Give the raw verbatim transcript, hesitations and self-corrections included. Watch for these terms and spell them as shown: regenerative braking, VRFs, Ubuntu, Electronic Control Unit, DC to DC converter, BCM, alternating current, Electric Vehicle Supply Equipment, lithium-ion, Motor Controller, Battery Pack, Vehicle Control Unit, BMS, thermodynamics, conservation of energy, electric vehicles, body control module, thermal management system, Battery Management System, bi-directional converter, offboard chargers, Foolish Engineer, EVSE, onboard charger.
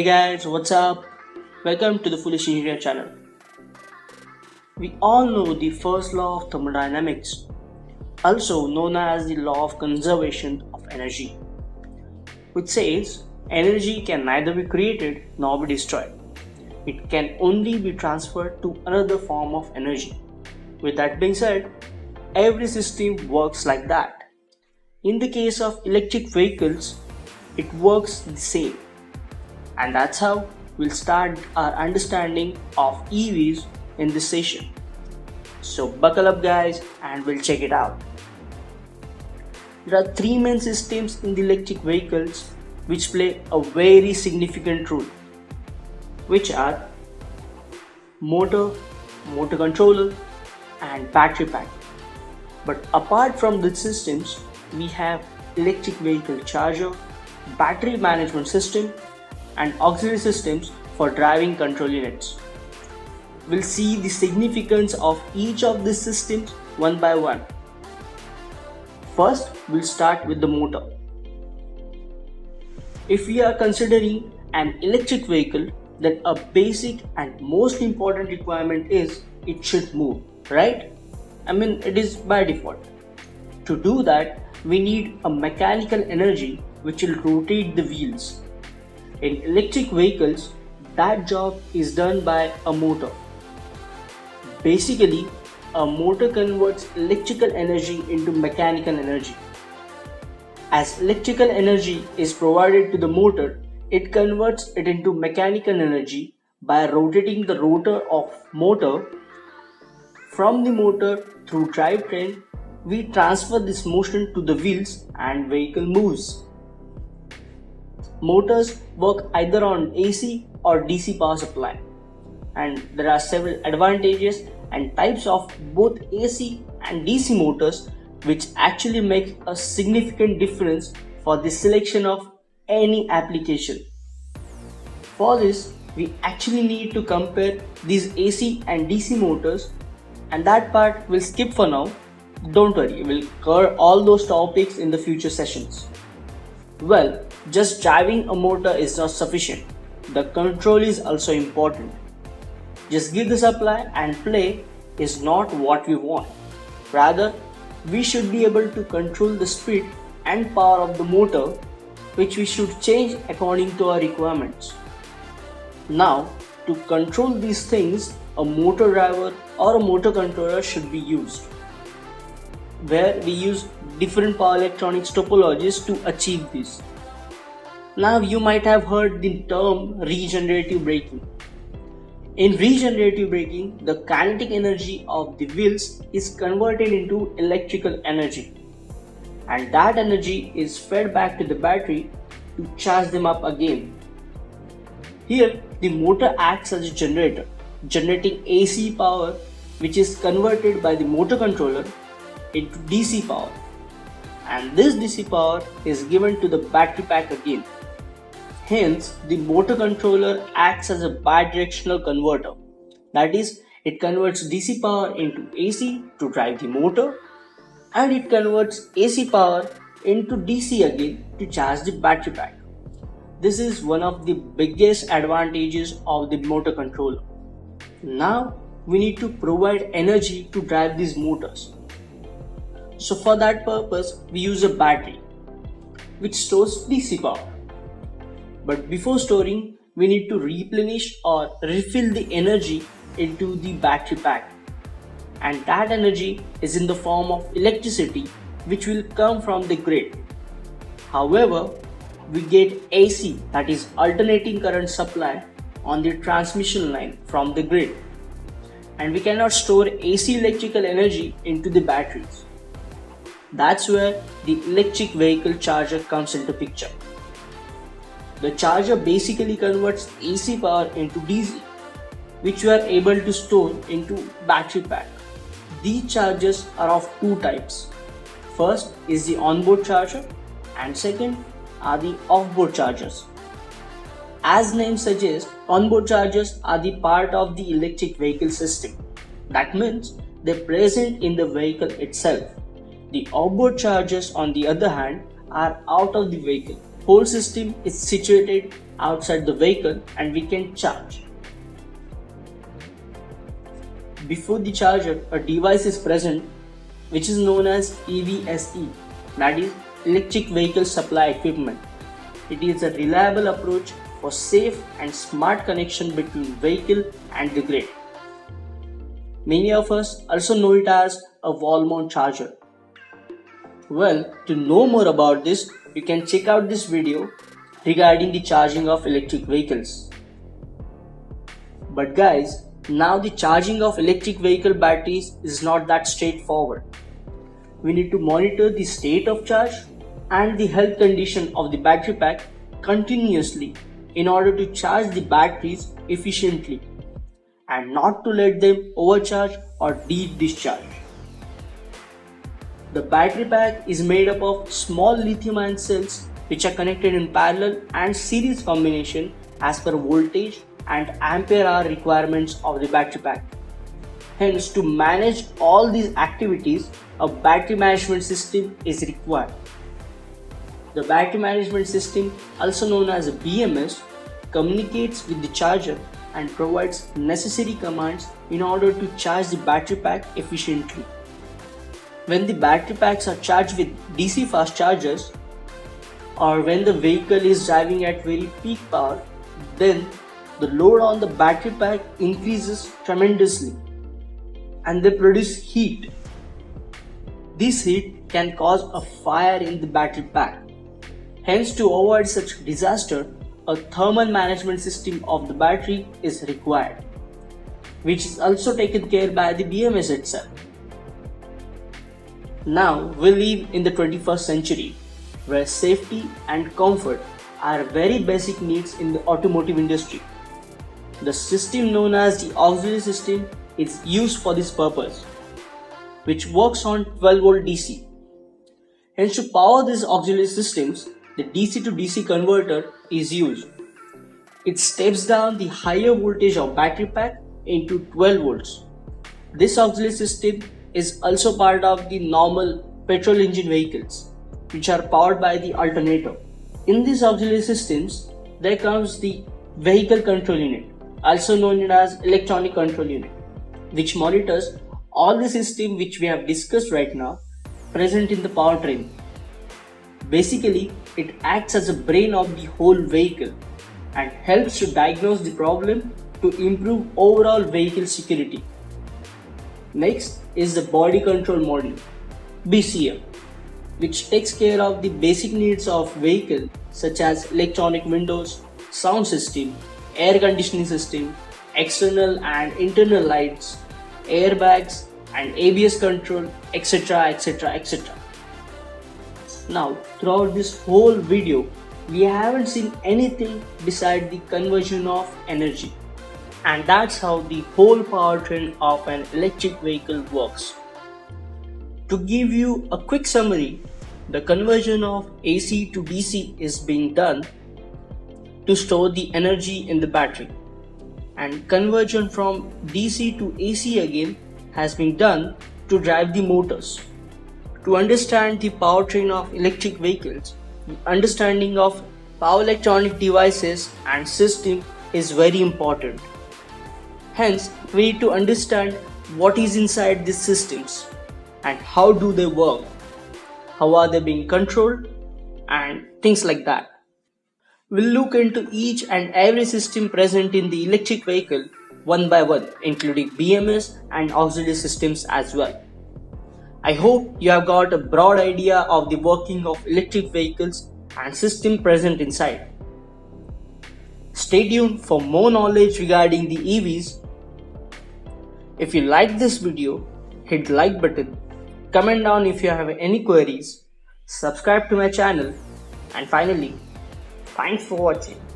Hey guys, what's up? Welcome to the Foolish Engineer channel. We all know the first law of thermodynamics, also known as the law of conservation of energy, which says energy can neither be created nor be destroyed. It can only be transferred to another form of energy. With that being said, every system works like that. In the case of electric vehicles, it works the same. And that's how we'll start our understanding of E Vs in this session. So buckle up guys and we'll check it out. There are three main systems in the electric vehicles which play a very significant role, which are motor, motor controller and battery pack. But apart from these systems, we have electric vehicle charger, battery management system and auxiliary systems for driving control units. We'll see the significance of each of these systems one by one. First, we'll start with the motor. If we are considering an electric vehicle, then a basic and most important requirement is it should move, right? I mean, it is by default. To do that, we need a mechanical energy which will rotate the wheels. In electric vehicles, that job is done by a motor. Basically, a motor converts electrical energy into mechanical energy. As electrical energy is provided to the motor, it converts it into mechanical energy by rotating the rotor of motor. From the motor through drivetrain, we transfer this motion to the wheels and vehicle moves. Motors work either on A C or D C power supply, and there are several advantages and types of both A C and D C motors which actually make a significant difference for the selection of any application. For this, we actually need to compare these A C and D C motors, and that part we'll skip for now. Don't worry, we'll cover all those topics in the future sessions. Well, just driving a motor is not sufficient. The control is also important. Just give the supply and play is not what we want. Rather, we should be able to control the speed and power of the motor, which we should change according to our requirements. Now, to control these things, a motor driver or a motor controller should be used, where we use different power electronics topologies to achieve this. Now you might have heard the term regenerative braking. In regenerative braking, the kinetic energy of the wheels is converted into electrical energy, and that energy is fed back to the battery to charge them up again. Here the motor acts as a generator, generating A C power which is converted by the motor controller into D C power, and this D C power is given to the battery pack again. Hence, the motor controller acts as a bi-directional converter. That is, it converts D C power into A C to drive the motor, and it converts A C power into D C again to charge the battery pack. This is one of the biggest advantages of the motor controller. Now, we need to provide energy to drive these motors. So for that purpose, we use a battery which stores D C power. But before storing, we need to replenish or refill the energy into the battery pack. And that energy is in the form of electricity which will come from the grid. However, we get A C, that is alternating current supply, on the transmission line from the grid. And we cannot store A C electrical energy into the batteries. That's where the electric vehicle charger comes into picture. The charger basically converts A C power into D C, which we are able to store into battery pack. These chargers are of two types. First is the onboard charger and second are the offboard chargers. As name suggests, onboard chargers are the part of the electric vehicle system. That means they are present in the vehicle itself. The offboard chargers, on the other hand, are out of the vehicle. Whole system is situated outside the vehicle and we can charge. Before the charger, a device is present which is known as E V S E, that is Electric Vehicle Supply Equipment. It is a reliable approach for safe and smart connection between vehicle and the grid. Many of us also know it as a wall mount charger. Well, to know more about this, you can check out this video regarding the charging of electric vehicles. But guys, now the charging of electric vehicle batteries is not that straightforward. We need to monitor the state of charge and the health condition of the battery pack continuously in order to charge the batteries efficiently and not to let them overcharge or deep discharge. The battery pack is made up of small lithium-ion cells which are connected in parallel and series combination as per voltage and ampere hour requirements of the battery pack. Hence, to manage all these activities, a battery management system is required. The battery management system, also known as a B M S, communicates with the charger and provides necessary commands in order to charge the battery pack efficiently. When the battery packs are charged with D C fast chargers, or when the vehicle is driving at very peak power, then the load on the battery pack increases tremendously and they produce heat. This heat can cause a fire in the battery pack. Hence, to avoid such disaster, a thermal management system of the battery is required, which is also taken care by the B M S itself. Now, we live in the twenty-first century, where safety and comfort are very basic needs in the automotive industry. The system known as the auxiliary system is used for this purpose, which works on twelve volt D C. Hence, to power these auxiliary systems, the D C to D C converter is used. It steps down the higher voltage of battery pack into twelve volts. This auxiliary system is also part of the normal petrol engine vehicles, which are powered by the alternator. In these auxiliary systems, there comes the Vehicle Control Unit, also known as Electronic Control Unit, which monitors all the systems which we have discussed right now present in the powertrain. Basically, it acts as a brain of the whole vehicle and helps to diagnose the problem to improve overall vehicle security. Next is the Body Control Module, B C M, which takes care of the basic needs of vehicle such as electronic windows, sound system, air conditioning system, external and internal lights, airbags and A B S control, etc, etc, et cetera. Now, throughout this whole video, we haven't seen anything beside the conversion of energy. And that's how the whole powertrain of an electric vehicle works. To give you a quick summary, the conversion of A C to D C is being done to store the energy in the battery, and conversion from D C to A C again has been done to drive the motors. To understand the powertrain of electric vehicles, the understanding of power electronic devices and system is very important. Hence, we need to understand what is inside these systems and how do they work, how are they being controlled, and things like that. We'll look into each and every system present in the electric vehicle one by one, including B M S and auxiliary systems as well. I hope you have got a broad idea of the working of electric vehicles and system present inside. Stay tuned for more knowledge regarding the E Vs. If you like this video, hit the like button, comment down if you have any queries, subscribe to my channel, and finally, thanks for watching.